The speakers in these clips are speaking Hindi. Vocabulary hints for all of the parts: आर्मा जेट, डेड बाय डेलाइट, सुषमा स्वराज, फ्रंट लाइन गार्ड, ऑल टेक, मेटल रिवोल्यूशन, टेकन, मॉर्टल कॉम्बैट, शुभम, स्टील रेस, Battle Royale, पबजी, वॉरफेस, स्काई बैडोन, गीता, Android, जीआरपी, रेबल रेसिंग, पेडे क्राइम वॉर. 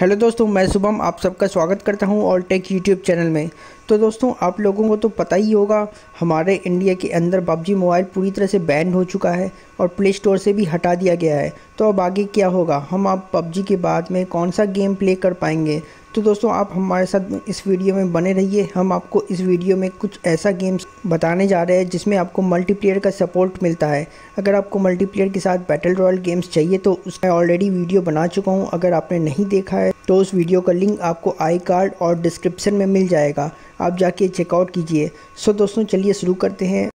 हेलो दोस्तों, मैं शुभम आप सबका स्वागत करता हूं ऑल टेक यूट्यूब चैनल में। तो दोस्तों आप लोगों को तो पता ही होगा, हमारे इंडिया के अंदर पबजी मोबाइल पूरी तरह से बैन हो चुका है और प्ले स्टोर से भी हटा दिया गया है। तो अब आगे क्या होगा, हम आप पबजी के बाद में कौन सा गेम प्ले कर पाएंगे? तो दोस्तों आप हमारे साथ इस वीडियो में बने रहिए। हम आपको इस वीडियो में कुछ ऐसा गेम्स बताने जा रहे हैं जिसमें आपको मल्टीप्लेयर का सपोर्ट मिलता है। अगर आपको मल्टीप्लेयर के साथ बैटल रॉयल गेम्स चाहिए तो उसमें ऑलरेडी वीडियो बना चुका हूं, अगर आपने नहीं देखा है तो उस वीडियो का लिंक आपको आई कार्ड और डिस्क्रिप्शन में मिल जाएगा, आप जाके चेकआउट कीजिए। सो दोस्तों चलिए शुरू करते हैं।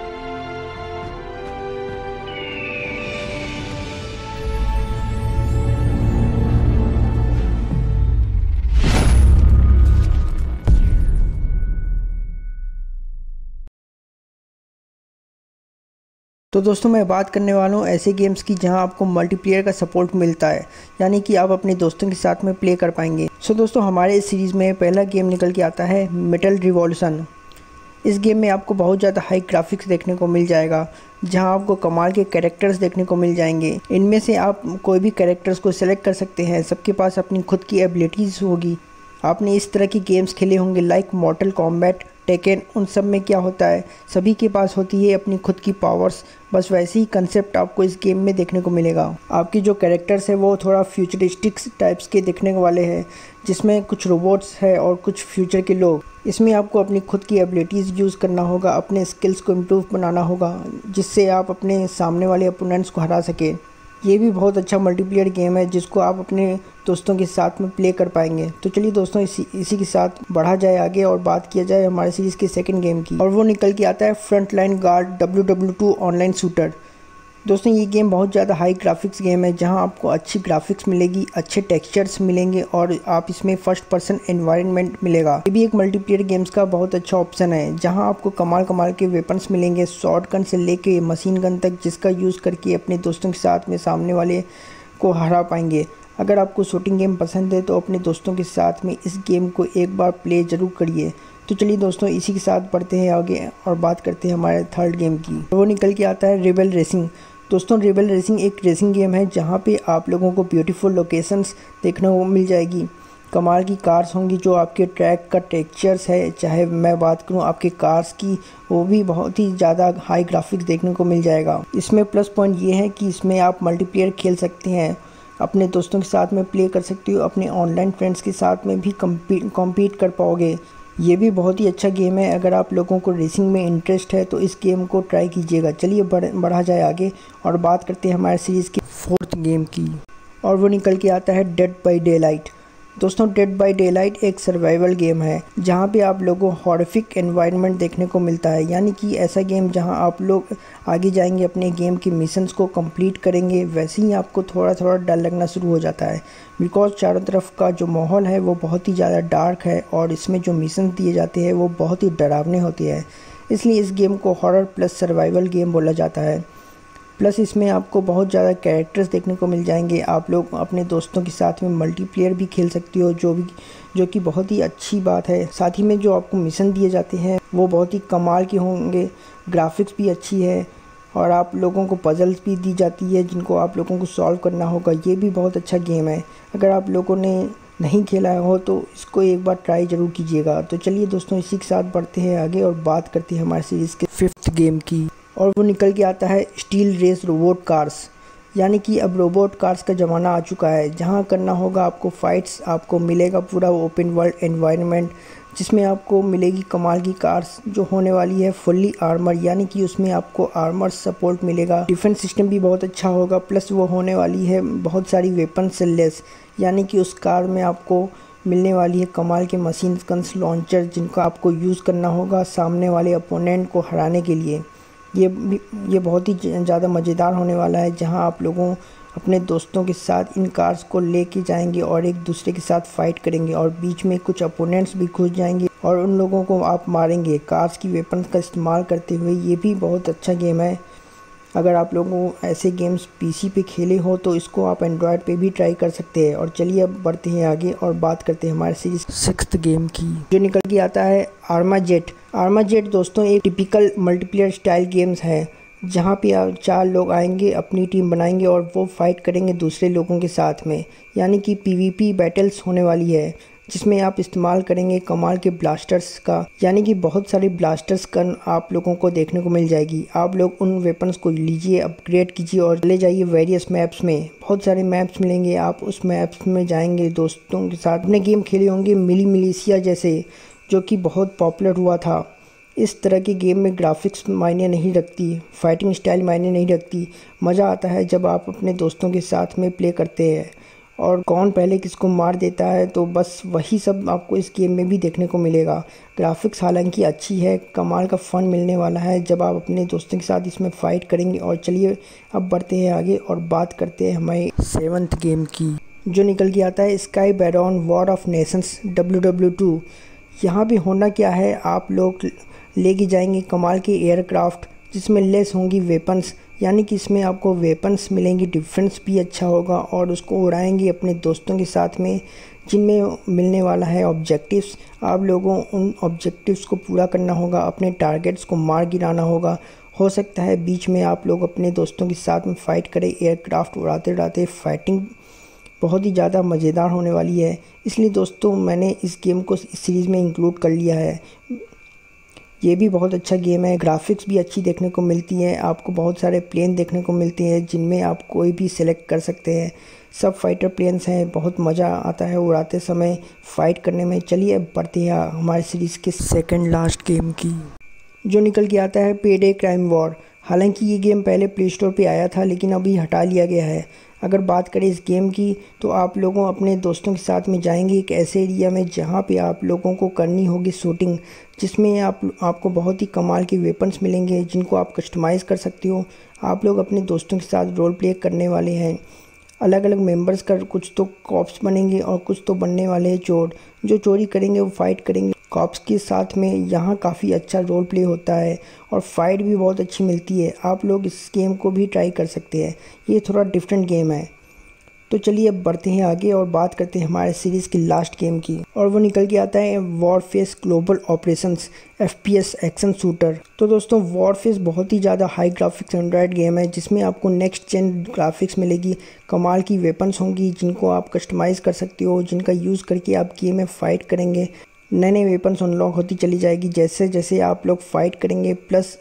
तो दोस्तों मैं बात करने वाला हूँ ऐसे गेम्स की जहाँ आपको मल्टीप्लेयर का सपोर्ट मिलता है, यानी कि आप अपने दोस्तों के साथ में प्ले कर पाएंगे। सो दोस्तों हमारे इस सीरीज़ में पहला गेम निकल के आता है मेटल रिवोल्यूशन। इस गेम में आपको बहुत ज़्यादा हाई ग्राफिक्स देखने को मिल जाएगा, जहाँ आपको कमाल के कैरेक्टर्स देखने को मिल जाएंगे। इनमें से आप कोई भी कैरेक्टर्स को सेलेक्ट कर सकते हैं, सबके पास अपनी खुद की एबिलिटीज़ होगी। आपने इस तरह के गेम्स खेले होंगे लाइक मॉर्टल कॉम्बैट, टेकन, उन सब में क्या होता है सभी के पास होती है अपनी खुद की पावर्स। बस वैसे ही कंसेप्ट आपको इस गेम में देखने को मिलेगा। आपके जो कैरेक्टर्स हैं वो थोड़ा फ्यूचरिस्टिक टाइप्स के दिखने वाले हैं, जिसमें कुछ रोबोट्स है और कुछ फ्यूचर के लोग। इसमें आपको अपनी खुद की एबिलिटीज़ यूज़ करना होगा, अपने स्किल्स को इम्प्रूव बनाना होगा, जिससे आप अपने सामने वाले अपोनेंट्स को हरा सकें। ये भी बहुत अच्छा मल्टीप्लेयर गेम है जिसको आप अपने दोस्तों के साथ में प्ले कर पाएंगे। तो चलिए दोस्तों इसी के साथ बढ़ा जाए आगे और बात किया जाए हमारे सीरीज़ के सेकंड गेम की, और वो निकल के आता है फ्रंट लाइन गार्ड WW2 online shooter. दोस्तों ये गेम बहुत ज़्यादा हाई ग्राफिक्स गेम है, जहां आपको अच्छी ग्राफिक्स मिलेगी, अच्छे टेक्सचर्स मिलेंगे और आप इसमें फर्स्ट पर्सन एनवायरनमेंट मिलेगा। ये भी एक मल्टीप्लेयर गेम्स का बहुत अच्छा ऑप्शन है, जहां आपको कमाल कमाल के वेपन्स मिलेंगे, शॉटगन से लेके मशीन गन तक, जिसका यूज़ करके अपने दोस्तों के साथ में सामने वाले को हरा पाएंगे। अगर आपको शूटिंग गेम पसंद है तो अपने दोस्तों के साथ में इस गेम को एक बार प्ले ज़रूर करिए। तो चलिए दोस्तों इसी के साथ बढ़ते हैं आगे और बात करते हैं हमारे थर्ड गेम की, वो निकल के आता है रेबल रेसिंग। दोस्तों रेबल रेसिंग एक रेसिंग गेम है जहाँ पे आप लोगों को ब्यूटीफुल लोकेशंस देखने को मिल जाएगी। कमाल की कार्स होंगी, जो आपके ट्रैक का टेक्सचर्स है, चाहे मैं बात करूं आपके कार्स की, वो भी बहुत ही ज़्यादा हाई ग्राफिक्स देखने को मिल जाएगा। इसमें प्लस पॉइंट ये है कि इसमें आप मल्टीप्लेयर खेल सकते हैं, अपने दोस्तों के साथ में प्ले कर सकते हो, अपने ऑनलाइन फ्रेंड्स के साथ में भी कम्पीट कर पाओगे। ये भी बहुत ही अच्छा गेम है। अगर आप लोगों को रेसिंग में इंटरेस्ट है तो इस गेम को ट्राई कीजिएगा। चलिए बढ़ा जाए आगे और बात करते हैं हमारे सीरीज़ के फोर्थ गेम की, और वो निकल के आता है डेड बाय डेलाइट। दोस्तों डेड बाय डेलाइट एक सर्वाइवल गेम है, जहाँ पे आप लोगों को हॉरिफिक एनवायरनमेंट देखने को मिलता है, यानी कि ऐसा गेम जहाँ आप लोग आगे जाएंगे, अपने गेम के मिशंस को कंप्लीट करेंगे, वैसे ही आपको थोड़ा थोड़ा डर लगना शुरू हो जाता है, बिकॉज चारों तरफ का जो माहौल है वो बहुत ही ज़्यादा डार्क है और इसमें जो मिशन दिए जाते हैं वो बहुत ही डरावने होते हैं, इसलिए इस गेम को हॉरर प्लस सर्वाइवल गेम बोला जाता है। प्लस इसमें आपको बहुत ज़्यादा कैरेक्टर्स देखने को मिल जाएंगे, आप लोग अपने दोस्तों के साथ में मल्टीप्लेयर भी खेल सकते हो, जो कि बहुत ही अच्छी बात है। साथ ही में जो आपको मिशन दिए जाते हैं वो बहुत ही कमाल के होंगे, ग्राफिक्स भी अच्छी है और आप लोगों को पजल्स भी दी जाती है जिनको आप लोगों को सॉल्व करना होगा। ये भी बहुत अच्छा गेम है, अगर आप लोगों ने नहीं खेला हो तो इसको एक बार ट्राई ज़रूर कीजिएगा। तो चलिए दोस्तों इसी के साथ बढ़ते हैं आगे और बात करते हैं हमारे सीरीज़ के फिफ्थ गेम की, और वो निकल के आता है स्टील रेस रोबोट कार्स। यानी कि अब रोबोट कार्स का ज़माना आ चुका है, जहां करना होगा आपको फाइट्स, आपको मिलेगा पूरा ओपन वर्ल्ड एनवायरनमेंट, जिसमें आपको मिलेगी कमाल की कार्स जो होने वाली है फुल्ली आर्मर, यानी कि उसमें आपको आर्मर सपोर्ट मिलेगा। डिफेंस सिस्टम भी बहुत अच्छा होगा, प्लस वो होने वाली है बहुत सारी वेपन से लेस, यानी कि उस कार में आपको मिलने वाली है कमाल के मशीन गन्स लॉन्चर, जिनका आपको यूज़ करना होगा सामने वाले अपोनेंट को हराने के लिए। ये बहुत ही ज़्यादा मज़ेदार होने वाला है, जहां आप लोगों अपने दोस्तों के साथ इन कार्स को लेके जाएंगे और एक दूसरे के साथ फाइट करेंगे, और बीच में कुछ अपोनेंट्स भी घुस जाएंगे और उन लोगों को आप मारेंगे कार्स की वेपन का इस्तेमाल करते हुए। ये भी बहुत अच्छा गेम है। अगर आप लोगों ऐसे गेम्स PC पे खेले हो तो इसको आप एंड्रॉयड पे भी ट्राई कर सकते हैं। और चलिए अब बढ़ते हैं आगे और बात करते हैं हमारे सीरीज सिक्स्थ गेम की, जो निकल के आता है आर्मा जेट। आर्मा जेट दोस्तों एक टिपिकल मल्टीप्लेयर स्टाइल गेम्स है, जहाँ पे चार लोग आएंगे, अपनी टीम बनाएंगे और वो फाइट करेंगे दूसरे लोगों के साथ में, यानी कि पीवीपी बैटल्स होने वाली है, जिसमें आप इस्तेमाल करेंगे कमाल के ब्लास्टर्स का, यानी कि बहुत सारे ब्लास्टर्स गन आप लोगों को देखने को मिल जाएगी। आप लोग उन वेपन्स को लीजिए, अपग्रेड कीजिए और ले जाइए वेरियस मैप्स में। बहुत सारे मैप्स मिलेंगे, आप उस मैप्स में जाएंगे दोस्तों के साथ। आपने गेम खेले होंगे मिली मिलीशिया जैसे, जो कि बहुत पॉपुलर हुआ था। इस तरह की गेम में ग्राफिक्स मायने नहीं रखती, फाइटिंग स्टाइल मायने नहीं रखती। मज़ा आता है जब आप अपने दोस्तों के साथ में प्ले करते हैं और कौन पहले किसको मार देता है, तो बस वही सब आपको इस गेम में भी देखने को मिलेगा। ग्राफिक्स हालांकि अच्छी है, कमाल का फ़न मिलने वाला है जब आप अपने दोस्तों के साथ इसमें फ़ाइट करेंगे। और चलिए अब बढ़ते हैं आगे और बात करते हैं हमारे 7th गेम की, जो निकल के आता है स्काई बैडोन war of nations WW2। यहाँ भी होना क्या है, आप लोग लेके जाएंगे कमाल के एयरक्राफ्ट, जिसमें लेस होंगी वेपन्स, यानी कि इसमें आपको वेपन्स मिलेंगी, डिफेंस भी अच्छा होगा और उसको उड़ाएंगे अपने दोस्तों के साथ में, जिनमें मिलने वाला है ऑब्जेक्टिव्स। आप लोगों उन ऑब्जेक्टिव्स को पूरा करना होगा, अपने टारगेट्स को मार गिराना होगा। हो सकता है बीच में आप लोग अपने दोस्तों के साथ में फ़ाइट करें, एयरक्राफ्ट उड़ाते उड़ाते। फाइटिंग बहुत ही ज़्यादा मज़ेदार होने वाली है, इसलिए दोस्तों मैंने इस गेम को इस सीरीज़ में इंक्लूड कर लिया है। ये भी बहुत अच्छा गेम है, ग्राफिक्स भी अच्छी देखने को मिलती हैं, आपको बहुत सारे प्लेन देखने को मिलते हैं, जिनमें आप कोई भी सिलेक्ट कर सकते हैं। सब फाइटर प्लेन्स हैं, बहुत मज़ा आता है उड़ाते समय, फ़ाइट करने में। चलिए अब बढ़ते हैं हमारे सीरीज़ के सेकंड लास्ट गेम की, जो निकल के आता है पेडे क्राइम वॉर। हालांकि ये गेम पहले प्ले स्टोर पर आया था, लेकिन अभी हटा लिया गया है। अगर बात करें इस गेम की, तो आप लोगों अपने दोस्तों के साथ में जाएंगे एक ऐसे एरिया में जहाँ पे आप लोगों को करनी होगी शूटिंग, जिसमें आपको बहुत ही कमाल के वेपन्स मिलेंगे, जिनको आप कस्टमाइज़ कर सकते हो। आप लोग अपने दोस्तों के साथ रोल प्ले करने वाले हैं, अलग अलग मेंबर्स का। कुछ तो कॉप्स बनेंगे और कुछ तो बनने वाले हैं चोर, जो चोरी करेंगे वो फाइट करेंगे कॉप्स के साथ में। यहाँ काफ़ी अच्छा रोल प्ले होता है और फाइट भी बहुत अच्छी मिलती है। आप लोग इस गेम को भी ट्राई कर सकते हैं, ये थोड़ा डिफरेंट गेम है। तो चलिए अब बढ़ते हैं आगे और बात करते हैं हमारे सीरीज़ की लास्ट गेम की, और वो निकल के आता है वॉरफेस global operations FPS action shooter. तो दोस्तों वॉरफेस बहुत ही ज़्यादा हाई ग्राफिक्स एंड्रॉयड गेम है, जिसमें आपको नेक्स्ट जेन ग्राफिक्स मिलेगी, कमाल की वेपन्स होंगी, जिनको आप कस्टमाइज़ कर सकते हो, जिनका यूज़ करके आप गेम में फ़ाइट करेंगे। नए नए वेपन्स अनलॉक होती चली जाएगी जैसे जैसे आप लोग फ़ाइट करेंगे। प्लस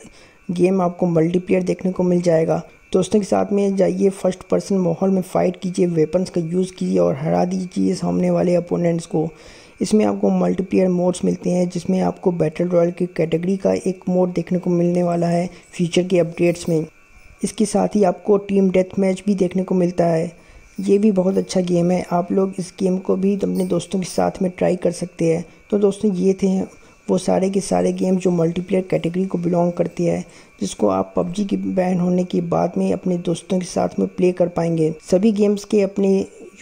गेम आपको मल्टीप्लेयर देखने को मिल जाएगा, दोस्तों के साथ में जाइए, फर्स्ट पर्सन माहौल में फ़ाइट कीजिए, वेपन्स का यूज़ कीजिए और हरा दीजिए सामने वाले अपोनेंट्स को। इसमें आपको मल्टीप्लेयर मोड्स मिलते हैं, जिसमें आपको बैटल रॉयल की कैटेगरी का एक मोड देखने को मिलने वाला है फ्यूचर के अपडेट्स में। इसके साथ ही आपको टीम डेथ मैच भी देखने को मिलता है। ये भी बहुत अच्छा गेम है, आप लोग इस गेम को भी अपने दोस्तों के साथ में ट्राई कर सकते हैं। तो दोस्तों ये थे वो सारे के सारे गेम जो मल्टीप्लेयर कैटेगरी को बिलोंग करती है, जिसको आप पबजी के बैन होने के बाद में अपने दोस्तों के साथ में प्ले कर पाएंगे। सभी गेम्स के अपने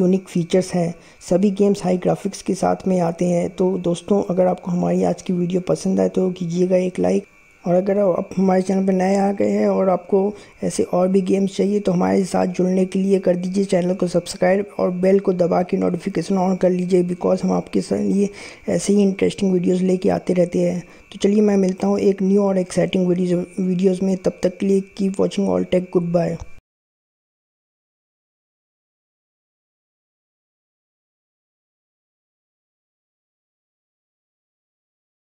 यूनिक फीचर्स हैं, सभी गेम्स हाई ग्राफिक्स के साथ में आते हैं। तो दोस्तों अगर आपको हमारी आज की वीडियो पसंद आए तो कीजिएगा एक लाइक, और अगर आप हमारे चैनल पर नए आ गए हैं और आपको ऐसे और भी गेम्स चाहिए तो हमारे साथ जुड़ने के लिए कर दीजिए चैनल को सब्सक्राइब और बेल को दबा के नोटिफिकेशन ऑन कर लीजिए, बिकॉज हम आपके लिए ऐसे ही इंटरेस्टिंग वीडियोस लेके आते रहते हैं। तो चलिए मैं मिलता हूँ एक न्यू और एक्साइटिंग वीडियोस में, तब तक के लिए keep watching ऑल टेक, good bye.